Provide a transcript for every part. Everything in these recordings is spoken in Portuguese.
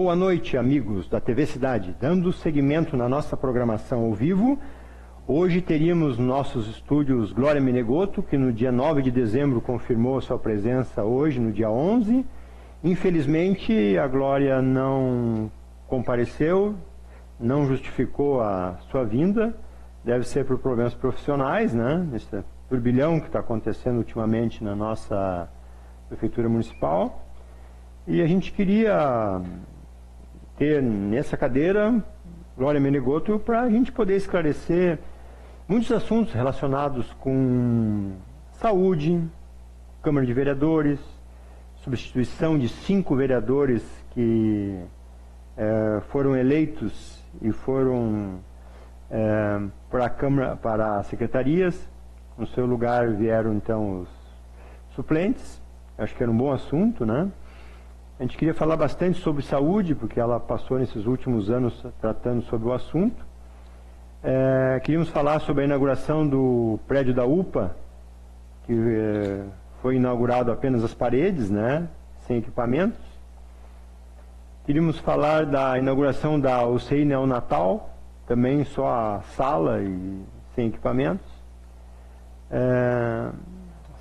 Boa noite, amigos da TV Cidade. Dando seguimento na nossa programação ao vivo, hoje teríamos nossos estúdios Glória Menegotto, que no dia 9 de dezembro confirmou sua presença hoje, no dia 11. Infelizmente, a Glória não compareceu, não justificou a sua vinda. Deve ser por problemas profissionais, né? Nesse turbilhão que está acontecendo ultimamente na nossa Prefeitura Municipal. E a gente queria ter nessa cadeira Glória Menegotto para a gente poder esclarecer muitos assuntos relacionados com saúde, Câmara de Vereadores, substituição de 5 vereadores que foram eleitos e foram para a Câmara, para as secretarias. No seu lugar vieram então os suplentes. Acho que era um bom assunto, né? A gente queria falar bastante sobre saúde, porque ela passou nesses últimos anos tratando sobre o assunto. Queríamos falar sobre a inauguração do prédio da UPA, que foi inaugurado apenas as paredes, né? Sem equipamentos. Queríamos falar da inauguração da UTI neonatal, também só a sala e sem equipamentos.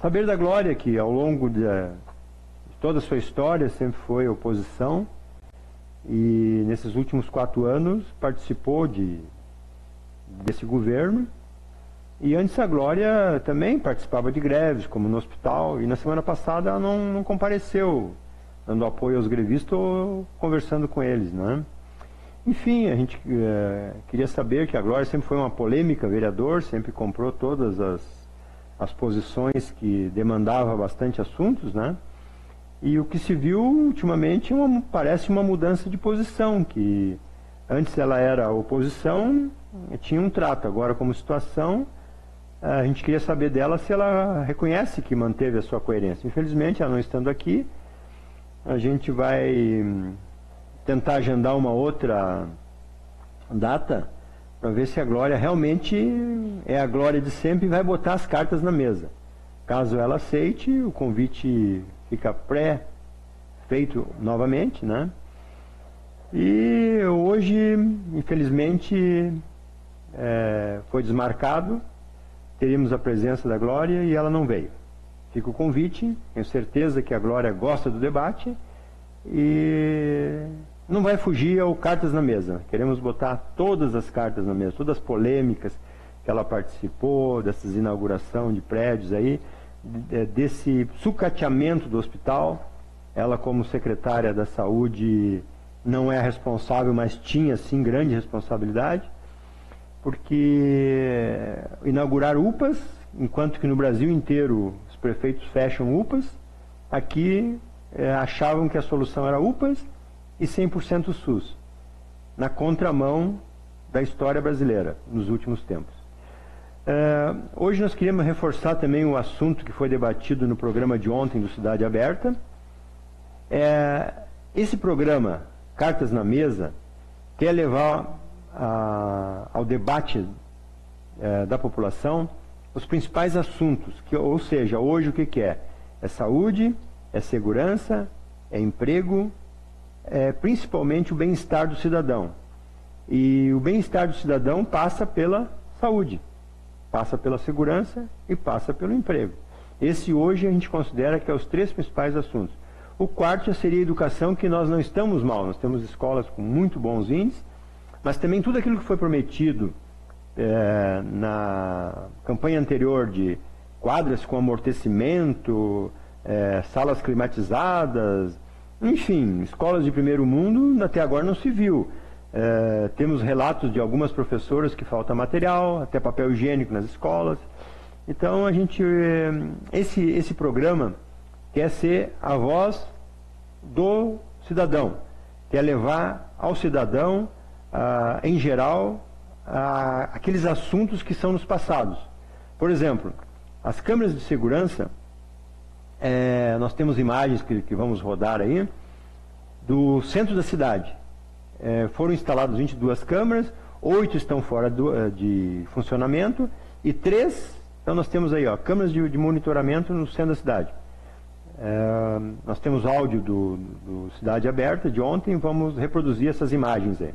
Saber da Glória, que ao longo de toda a sua história sempre foi oposição e nesses últimos 4 anos participou desse governo. E antes a Glória também participava de greves, como no hospital, e na semana passada ela não compareceu, dando apoio aos grevistas ou conversando com eles, né? Enfim, a gente queria saber que a Glória sempre foi uma polêmica vereador, sempre comprou todas as posições que demandava bastante assuntos, né? E o que se viu ultimamente parece uma mudança de posição, que antes ela era oposição, tinha um trato, agora como situação, a gente queria saber dela se ela reconhece que manteve a sua coerência. Infelizmente, ela não estando aqui, a gente vai tentar agendar uma outra data para ver se a Glória realmente é a Glória de sempre e vai botar as cartas na mesa. Caso ela aceite, o convite fica pré-feito novamente, né? E hoje, infelizmente, foi desmarcado. Teríamos a presença da Glória e ela não veio. Fica o convite, tenho certeza que a Glória gosta do debate e não vai fugir ao cartas na mesa. Queremos botar todas as cartas na mesa, todas as polêmicas que ela participou, dessas inauguração de prédios aí, desse sucateamento do hospital. Ela, como secretária da saúde, não é a responsável, mas tinha sim grande responsabilidade, porque inaugurar UPAs, enquanto que no Brasil inteiro os prefeitos fecham UPAs, aqui achavam que a solução era UPAs e 100% SUS, na contramão da história brasileira nos últimos tempos. Hoje nós queríamos reforçar também o assunto que foi debatido no programa de ontem do Cidade Aberta. Esse programa, Cartas na Mesa, quer levar ao debate da população os principais assuntos, ou seja, hoje o que é? É saúde, é segurança, é emprego, é principalmente o bem-estar do cidadão. E o bem-estar do cidadão passa pela saúde, passa pela segurança e passa pelo emprego. Esse hoje a gente considera que é os 3 principais assuntos. O quarto seria a educação, que nós não estamos mal, nós temos escolas com muito bons índices, mas também tudo aquilo que foi prometido na campanha anterior, de quadras com amortecimento, salas climatizadas, enfim, escolas de primeiro mundo, até agora não se viu. Temos relatos de algumas professoras que falta material, até papel higiênico nas escolas. Então a gente, esse programa quer ser a voz do cidadão, quer levar ao cidadão, em geral, aqueles assuntos que são nos passados. Por exemplo, as câmeras de segurança, nós temos imagens que vamos rodar aí, do centro da cidade. Foram instaladas 22 câmeras, 8 estão fora de funcionamento e 3, então nós temos aí, ó, câmeras de monitoramento no centro da cidade. Nós temos áudio do Cidade Aberta de ontem, vamos reproduzir essas imagens aí.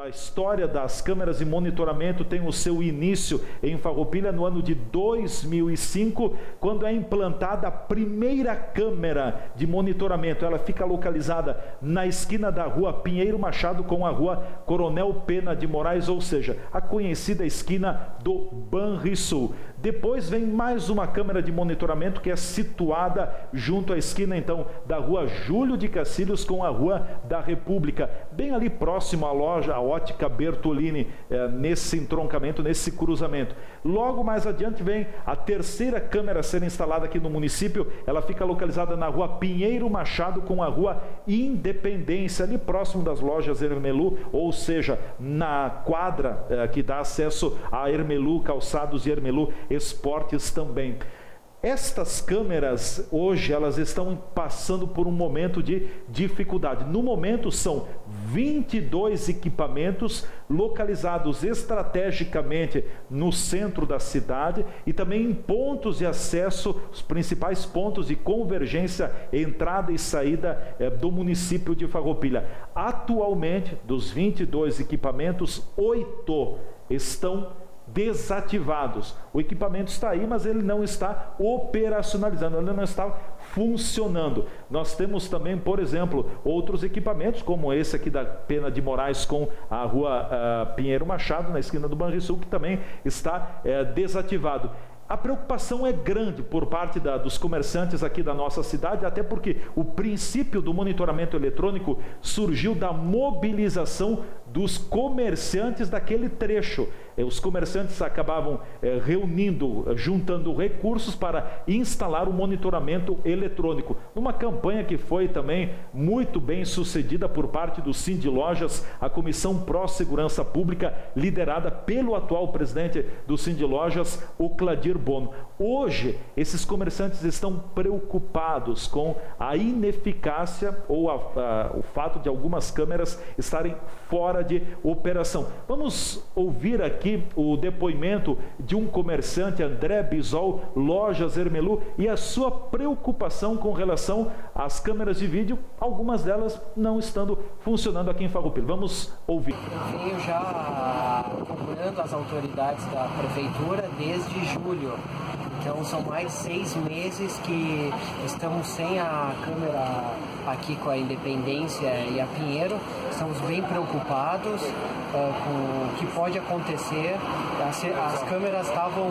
A história das câmeras de monitoramento tem o seu início em Farroupilha no ano de 2005, quando é implantada a primeira câmera de monitoramento. Ela fica localizada na esquina da rua Pinheiro Machado com a rua Coronel Pena de Moraes, ou seja, a conhecida esquina do Banrisul. Depois vem mais uma câmera de monitoramento que é situada junto à esquina, então, da rua Júlio de Cacilhos com a rua da República, bem ali próximo à loja, à Ótica Bertolini, nesse entroncamento, nesse cruzamento. Logo mais adiante vem a terceira câmera a ser instalada aqui no município. Ela fica localizada na rua Pinheiro Machado com a rua Independência, ali próximo das lojas Hermelú, ou seja, na quadra que dá acesso a Hermelú, Calçados e Hermelú Esportes também. Estas câmeras, hoje, elas estão passando por um momento de dificuldade. No momento, são 22 equipamentos localizados estrategicamente no centro da cidade e também em pontos de acesso, os principais pontos de convergência, entrada e saída do município de Farroupilha. Atualmente, dos 22 equipamentos, 8 estão desativados. O equipamento está aí, mas ele não está operacionalizando, ele não está funcionando. Nós temos também, por exemplo, outros equipamentos, como esse aqui da Pena de Moraes com a rua Pinheiro Machado, na esquina do Banrisul, que também está desativado. A preocupação é grande por parte dos comerciantes aqui da nossa cidade, até porque o princípio do monitoramento eletrônico surgiu da mobilização dos comerciantes daquele trecho. Os comerciantes acabavam juntando recursos para instalar o monitoramento eletrônico. Numa campanha que foi também muito bem sucedida por parte do CID Lojas, a Comissão Pró-Segurança Pública, liderada pelo atual presidente do CID Lojas, o Cladir Bono. Hoje, esses comerciantes estão preocupados com a ineficácia ou o fato de algumas câmeras estarem fora de operação. Vamos ouvir aqui o depoimento de um comerciante, André Bisol, Lojas Zermelu, e a sua preocupação com relação às câmeras de vídeo, algumas delas não estando funcionando aqui em Farroupilha. Vamos ouvir. Eu venho já procurando as autoridades da prefeitura desde julho. Então são mais 6 meses que estamos sem a câmera aqui com a Independência e a Pinheiro. Estamos bem preocupados com o que pode acontecer. As câmeras estavam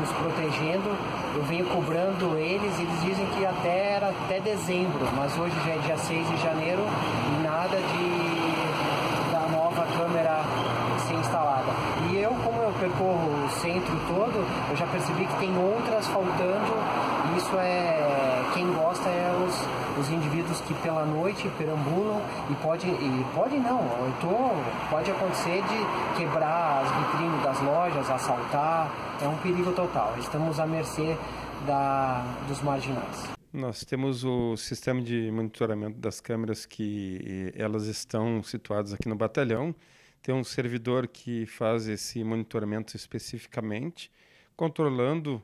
nos protegendo. Eu venho cobrando eles, eles dizem que era até dezembro, mas hoje já é dia 6 de janeiro e nada da nova câmera ser instalada. E eu, como eu percorro o centro todo, eu já percebi que tem outras faltando. Isso é, quem gosta é os indivíduos que pela noite perambulam e pode acontecer de quebrar as vitrines das lojas, assaltar, é um perigo total. Estamos à mercê dos marginais. Nós temos o sistema de monitoramento das câmeras que elas estão situadas aqui no batalhão. Tem um servidor que faz esse monitoramento especificamente, controlando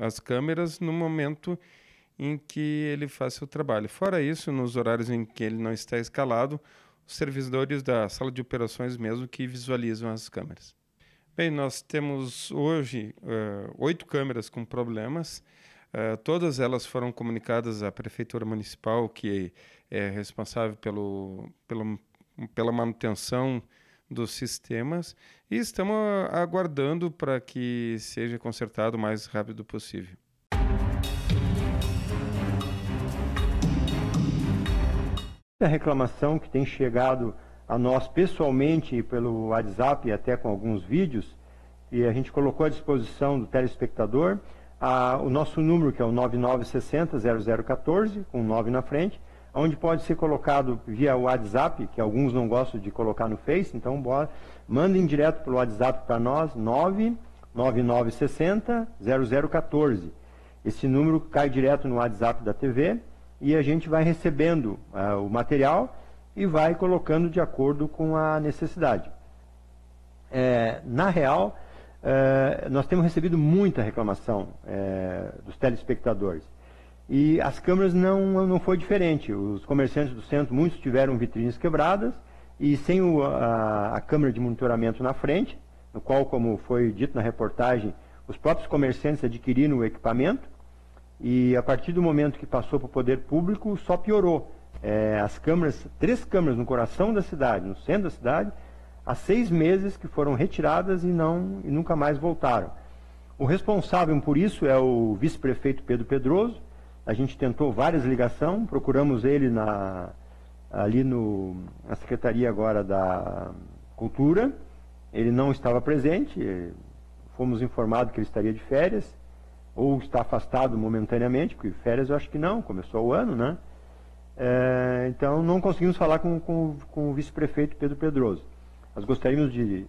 as câmeras no momento em que ele faz seu trabalho. Fora isso, nos horários em que ele não está escalado, os servidores da sala de operações mesmo que visualizam as câmeras. Bem, nós temos hoje 8 câmeras com problemas. Todas elas foram comunicadas à Prefeitura Municipal, que é responsável pela manutenção dos sistemas, e estamos aguardando para que seja consertado o mais rápido possível. A reclamação que tem chegado a nós pessoalmente pelo WhatsApp e até com alguns vídeos, e a gente colocou à disposição do telespectador o nosso número, que é o 9960-0014, com 9 na frente, onde pode ser colocado via WhatsApp, que alguns não gostam de colocar no Face, então bora, mandem direto pelo WhatsApp para nós, 99960-0014. Esse número cai direto no WhatsApp da TV e a gente vai recebendo o material e vai colocando de acordo com a necessidade. na real, nós temos recebido muita reclamação dos telespectadores. E as câmeras não foi diferente. Os comerciantes do centro, muitos tiveram vitrines quebradas e sem a câmera de monitoramento na frente, no qual, como foi dito na reportagem, os próprios comerciantes adquiriram o equipamento e a partir do momento que passou para o poder público, só piorou. As câmeras, 3 câmeras no coração da cidade, no centro da cidade, há 6 meses que foram retiradas e nunca mais voltaram. O responsável por isso é o vice-prefeito Pedro Pedroso. A gente tentou várias ligações, procuramos ele na Secretaria agora da Cultura. Ele não estava presente, fomos informados que ele estaria de férias, ou está afastado momentaneamente, porque férias eu acho que não, começou o ano, né? Então não conseguimos falar com o vice-prefeito Pedro Pedroso. Nós gostaríamos de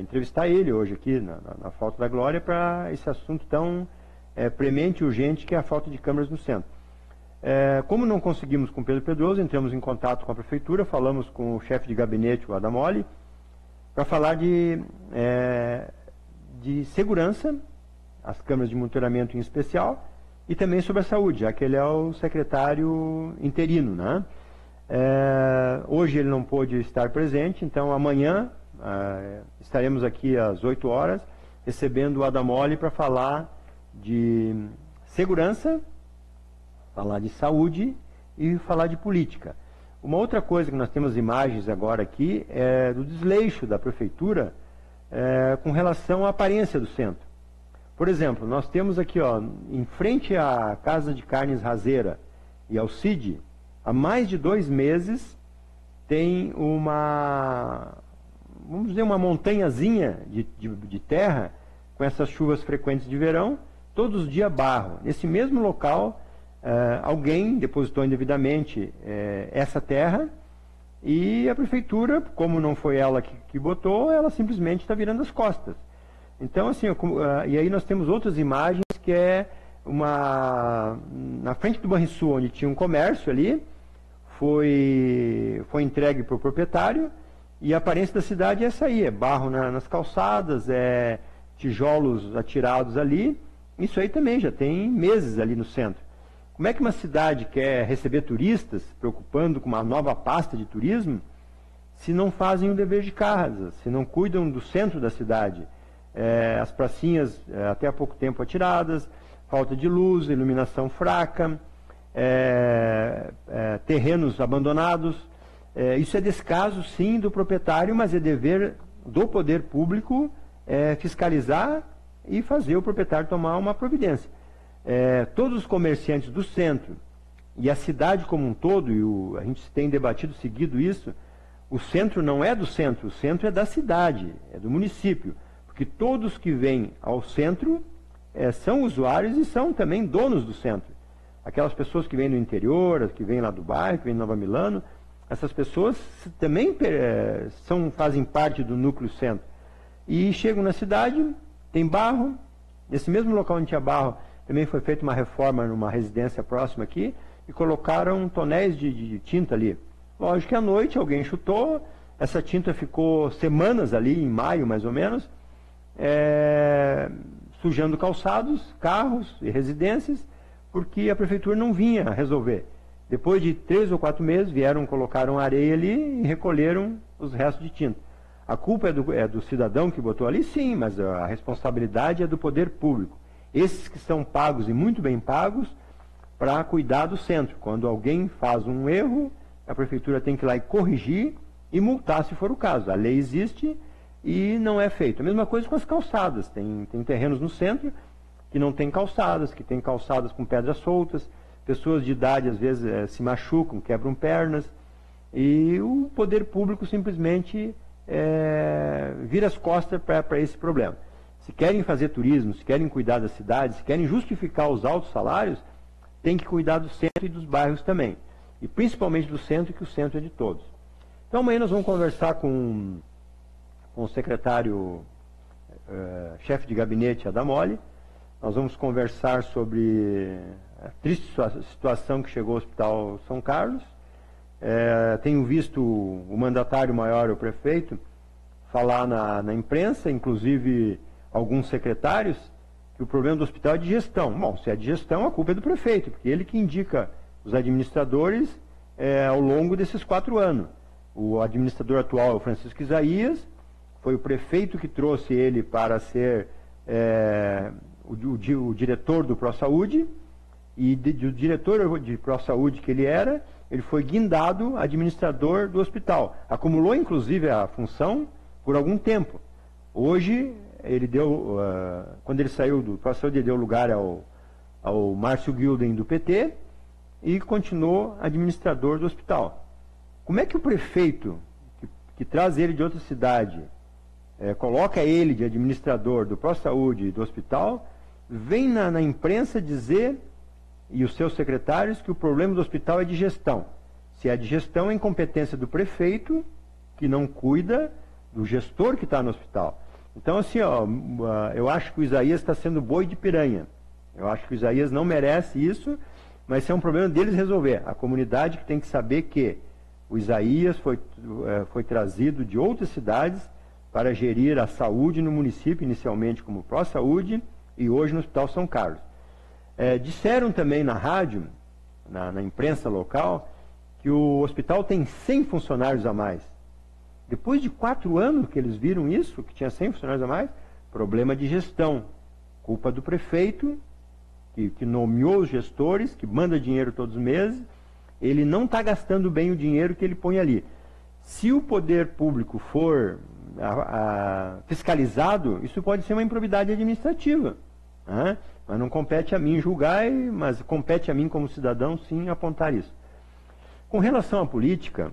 entrevistar ele hoje aqui, na falta da Glória, para esse assunto tão... premente e urgente, que é a falta de câmeras no centro. Como não conseguimos com Pedro Pedroso, entramos em contato com a prefeitura, falamos com o chefe de gabinete, o Adamoli, para falar de segurança, as câmeras de monitoramento em especial, e também sobre a saúde, já que ele é o secretário interino, né? Hoje ele não pôde estar presente, então amanhã estaremos aqui às 8 horas, recebendo o Adamoli para falar de segurança, falar de saúde e falar de política. Uma outra coisa que nós temos imagens agora aqui é do desleixo da prefeitura com relação à aparência do centro. Por exemplo, nós temos aqui, ó, em frente à Casa de Carnes Raseira e ao CID, há mais de 2 meses tem vamos dizer, uma montanhazinha de terra com essas chuvas frequentes de verão. Todos os dias barro. Nesse mesmo local, alguém depositou indevidamente essa terra e a prefeitura, como não foi ela que botou, ela simplesmente está virando as costas. Então, assim, e aí nós temos outras imagens que na frente do Barriçu, onde tinha um comércio ali, foi entregue para o proprietário e a aparência da cidade é essa aí, é barro nas calçadas, é tijolos atirados ali. Isso aí também já tem meses ali no centro. Como é que uma cidade quer receber turistas, preocupando com uma nova pasta de turismo, se não fazem o dever de casa, se não cuidam do centro da cidade? As pracinhas até há pouco tempo atiradas, falta de luz, iluminação fraca, terrenos abandonados. Isso é descaso, sim, do proprietário, mas é dever do poder público fiscalizar e fazer o proprietário tomar uma providência. Todos os comerciantes do centro e a cidade como um todo, a gente tem debatido seguido isso, o centro não é do centro, o centro é da cidade, é do município, porque todos que vêm ao centro são usuários e são também donos do centro. Aquelas pessoas que vêm do interior, as que vêm lá do bairro, que vêm de Nova Milano, essas pessoas também fazem parte do núcleo centro. E chegam na cidade... Tem barro, nesse mesmo local onde tinha barro, também foi feita uma reforma numa residência próxima aqui, e colocaram tonéis de tinta ali. Lógico que à noite alguém chutou, essa tinta ficou semanas ali, em maio mais ou menos, sujando calçados, carros e residências, porque a prefeitura não vinha resolver. Depois de 3 ou 4 meses vieram, colocaram areia ali e recolheram os restos de tinta. A culpa é do cidadão que botou ali, sim, mas a responsabilidade é do poder público. Esses que são pagos, e muito bem pagos, para cuidar do centro. Quando alguém faz um erro, a prefeitura tem que ir lá e corrigir e multar, se for o caso. A lei existe e não é feito. A mesma coisa com as calçadas. Tem terrenos no centro que não tem calçadas, que tem calçadas com pedras soltas. Pessoas de idade, às vezes, se machucam, quebram pernas. E o poder público simplesmente... vira as costas para esse problema. Se querem fazer turismo, se querem cuidar da cidade, se querem justificar os altos salários, tem que cuidar do centro e dos bairros também. E principalmente do centro, que o centro é de todos. Então amanhã nós vamos conversar com o secretário, chefe de gabinete, Adamoli. Nós vamos conversar sobre a triste situação que chegou ao Hospital São Carlos. Tenho visto o mandatário maior, o prefeito, falar na imprensa, inclusive alguns secretários, que o problema do hospital é de gestão. Bom, se é de gestão, a culpa é do prefeito, porque ele que indica os administradores ao longo desses 4 anos. O administrador atual é o Francisco Isaías, foi o prefeito que trouxe ele para ser o diretor do Pró-Saúde, e do diretor de Pró-Saúde que ele era, ele foi guindado administrador do hospital. Acumulou, inclusive, a função por algum tempo. Hoje, ele deu, quando ele saiu do Pró-Saúde, ele deu lugar ao Márcio Guilden do PT e continuou administrador do hospital. Como é que o prefeito, que traz ele de outra cidade, coloca ele de administrador do Pró-Saúde e do hospital, vem na imprensa dizer, e os seus secretários, que o problema do hospital é de gestão? Se é de gestão, é incompetência do prefeito, que não cuida do gestor que está no hospital. Então, assim, ó, eu acho que o Isaías está sendo boi de piranha. Eu acho que o Isaías não merece isso, mas isso é um problema deles resolver. A comunidade que tem que saber que o Isaías foi trazido de outras cidades para gerir a saúde no município, inicialmente como Pró-Saúde, e hoje no Hospital São Carlos. Disseram também na rádio, na imprensa local, que o hospital tem 100 funcionários a mais. Depois de 4 anos que eles viram isso, que tinha 100 funcionários a mais, problema de gestão. Culpa do prefeito, que nomeou os gestores, que manda dinheiro todos os meses, ele não está gastando bem o dinheiro que ele põe ali. Se o poder público for fiscalizado, isso pode ser uma improbidade administrativa, né? Mas não compete a mim julgar, mas compete a mim como cidadão, sim, apontar isso. Com relação à política,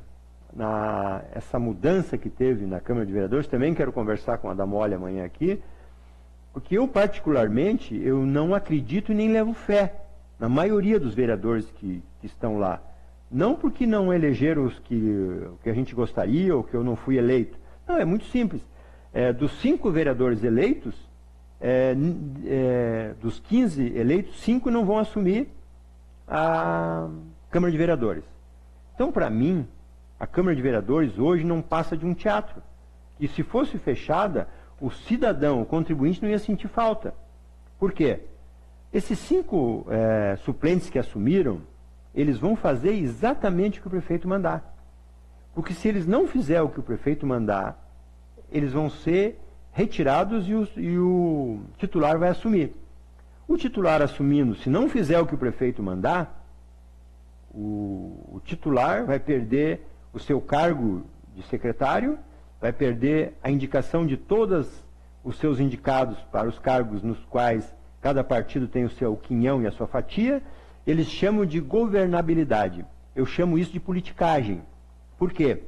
essa mudança que teve na Câmara de Vereadores, também quero conversar com a Adamoli amanhã aqui, porque eu, particularmente, eu não acredito e nem levo fé na maioria dos vereadores que estão lá. Não porque não elegeram os que a gente gostaria ou que eu não fui eleito. Não, é muito simples. Dos 5 vereadores eleitos, dos 15 eleitos, 5 não vão assumir a Câmara de Vereadores. Então, para mim, a Câmara de Vereadores hoje não passa de um teatro. E se fosse fechada, o cidadão, o contribuinte, não ia sentir falta. Por quê? Esses 5 suplentes que assumiram, eles vão fazer exatamente o que o prefeito mandar. Porque se eles não fizerem o que o prefeito mandar, eles vão ser retirados e o titular vai assumir. O titular assumindo, se não fizer o que o prefeito mandar, o titular vai perder o seu cargo de secretário, vai perder a indicação de todos os seus indicados para os cargos nos quais cada partido tem o seu quinhão e a sua fatia. Eles chamam de governabilidade. Eu chamo isso de politicagem. Por quê?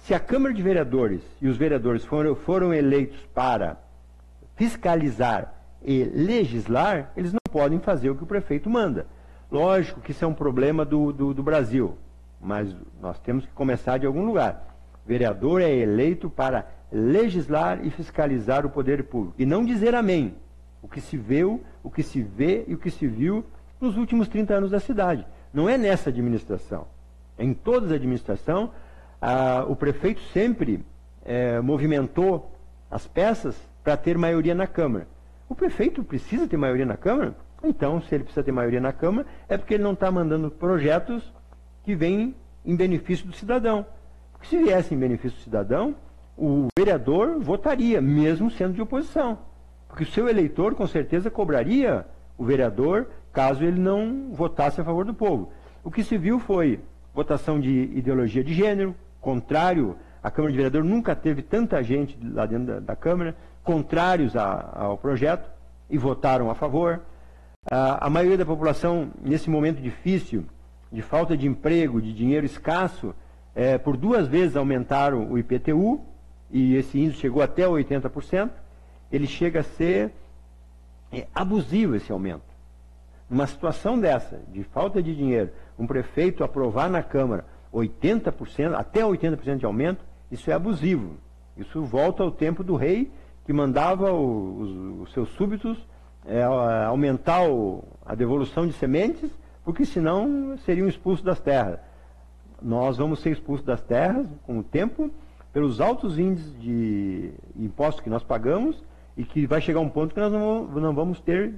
Se a Câmara de Vereadores e os vereadores foram eleitos para fiscalizar e legislar, eles não podem fazer o que o prefeito manda. Lógico que isso é um problema do Brasil, mas nós temos que começar de algum lugar. O vereador é eleito para legislar e fiscalizar o poder público, e não dizer amém o que se vê e o que se viu nos últimos 30 anos da cidade. Não é nessa administração, é em todas as administrações. O prefeito sempre movimentou as peças para ter maioria na Câmara. O prefeito precisa ter maioria na Câmara? Então, se ele precisa ter maioria na Câmara, é porque ele não está mandando projetos que vêm em benefício do cidadão. Porque se viesse em benefício do cidadão, o vereador votaria, mesmo sendo de oposição. Porque o seu eleitor, com certeza, cobraria o vereador caso ele não votasse a favor do povo. O que se viu foi votação de ideologia de gênero, contrário, a Câmara de Vereadores nunca teve tanta gente lá dentro da Câmara, contrários ao projeto, e votaram a favor. A maioria da população, nesse momento difícil, de falta de emprego, de dinheiro escasso, por 2 vezes aumentaram o IPTU, e esse índice chegou até 80%, ele chega a ser abusivo esse aumento. Numa situação dessa, de falta de dinheiro, um prefeito aprovar na Câmara 80%, até 80% de aumento, isso é abusivo. Isso volta ao tempo do rei que mandava os seus súbditos aumentar a devolução de sementes, porque senão seriam expulsos das terras. Nós vamos ser expulsos das terras com o tempo pelos altos índices de impostos que nós pagamos e que vai chegar um ponto que nós não vamos ter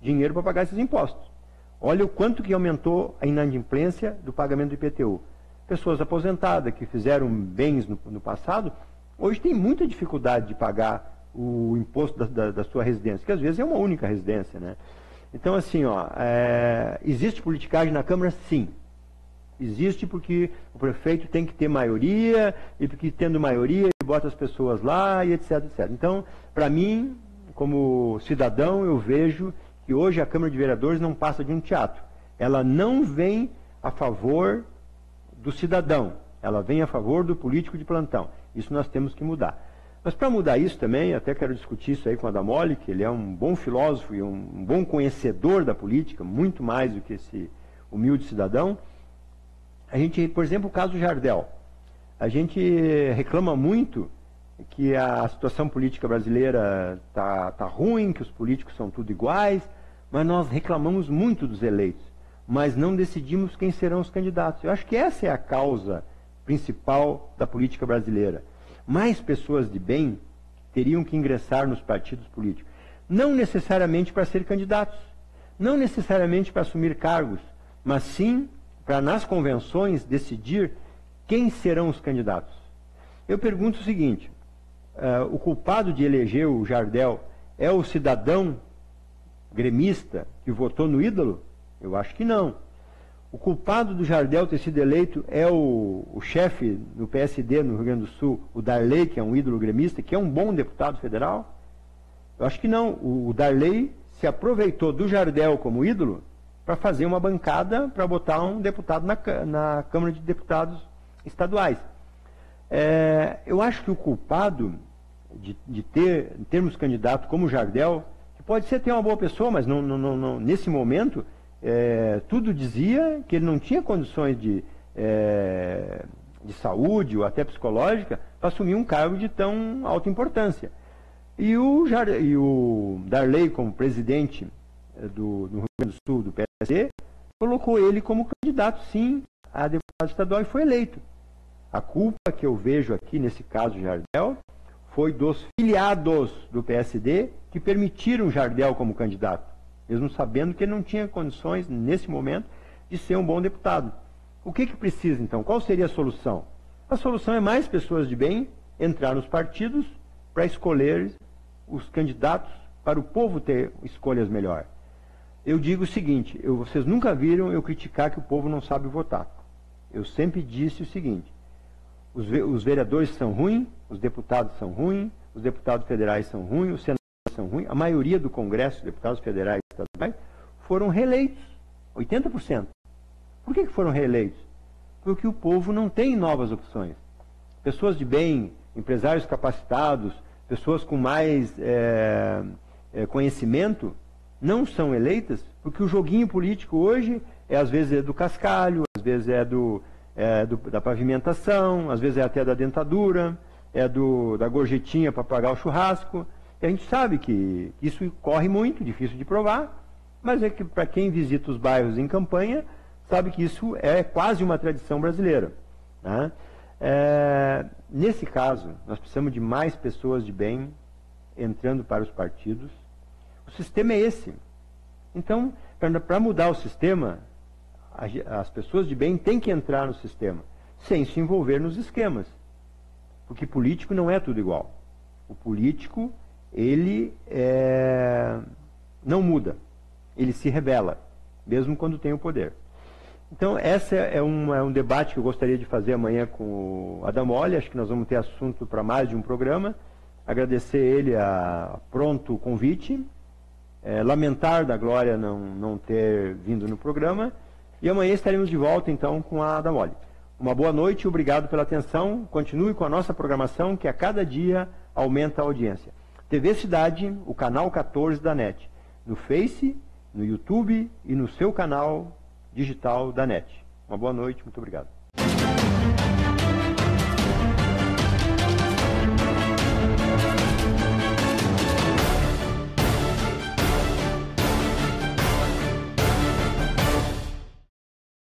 dinheiro para pagar esses impostos. Olha o quanto que aumentou a inadimplência do pagamento do IPTU. Pessoas aposentadas que fizeram bens no passado, hoje tem muita dificuldade de pagar o imposto da sua residência, que às vezes é uma única residência, né? Então, assim, ó, existe politicagem na Câmara? Sim. Existe porque o prefeito tem que ter maioria, e porque tendo maioria ele bota as pessoas lá e etc, etc. Então, para mim, como cidadão, eu vejo que hoje a Câmara de Vereadores não passa de um teatro. Ela não vem a favor do cidadão, ela vem a favor do político de plantão. Isso nós temos que mudar. Mas para mudar isso também, até quero discutir isso aí com o Adamoli, que ele é um bom filósofo e um bom conhecedor da política, muito mais do que esse humilde cidadão. A gente, por exemplo, o caso do Jardel. A gente reclama muito que a situação política brasileira tá ruim, que os políticos são tudo iguais, mas nós reclamamos muito dos eleitos, mas não decidimos quem serão os candidatos. Eu acho que essa é a causa principal da política brasileira. Mais pessoas de bem teriam que ingressar nos partidos políticos. Não necessariamente para ser candidatos, não necessariamente para assumir cargos, mas sim para nas convenções decidir quem serão os candidatos. Eu pergunto o seguinte, o culpado de eleger o Jardel é o cidadão gremista que votou no ídolo? Eu acho que não. O culpado do Jardel ter sido eleito é o chefe do PSD no Rio Grande do Sul, o Darley, que é um ídolo gremista, que é um bom deputado federal? Eu acho que não. O Darley se aproveitou do Jardel como ídolo para fazer uma bancada para botar um deputado na Câmara de Deputados Estaduais. Eu acho que o culpado de termos candidato como Jardel, que pode ser até uma boa pessoa, mas não nesse momento... tudo dizia que ele não tinha condições de saúde ou até psicológica para assumir um cargo de tão alta importância. E o Darley, como presidente do Rio Grande do Sul, do PSD, colocou ele como candidato, sim, a deputado estadual e foi eleito. A culpa que eu vejo aqui, nesse caso Jardel, foi dos filiados do PSD que permitiram Jardel como candidato, mesmo sabendo que ele não tinha condições, nesse momento, de ser um bom deputado. O que precisa, então? Qual seria a solução? A solução é mais pessoas de bem entrar nos partidos para escolher os candidatos, para o povo ter escolhas melhor. Eu digo o seguinte, vocês nunca viram eu criticar que o povo não sabe votar. Eu sempre disse o seguinte, os vereadores são ruins, os deputados são ruins, os deputados federais são ruins, os senadores são ruins, a maioria do Congresso, deputados federais e estaduais, foram reeleitos, 80%. Por que foram reeleitos? Porque o povo não tem novas opções. Pessoas de bem, empresários capacitados, pessoas com mais conhecimento, não são eleitas, porque o joguinho político hoje, às vezes é do cascalho, às vezes é da pavimentação, às vezes é até da dentadura, é da gorjetinha para pagar o churrasco. A gente sabe que isso corre muito, difícil de provar, mas é que para quem visita os bairros em campanha, sabe que isso é quase uma tradição brasileira, né? Nesse caso, nós precisamos de mais pessoas de bem entrando para os partidos. O sistema é esse. Então, para mudar o sistema, as pessoas de bem têm que entrar no sistema, sem se envolver nos esquemas. Porque político não é tudo igual. O político... ele não muda, ele se rebela, mesmo quando tem o poder. Então, esse é um debate que eu gostaria de fazer amanhã com o Adamoli, acho que nós vamos ter assunto para mais de um programa, agradecer ele a pronto convite, lamentar da Glória não ter vindo no programa, e amanhã estaremos de volta, então, com a Adamoli. Uma boa noite, obrigado pela atenção, continue com a nossa programação, que a cada dia aumenta a audiência. TV Cidade, o canal 14 da NET, no Face, no YouTube e no seu canal digital da NET. Uma boa noite, muito obrigado.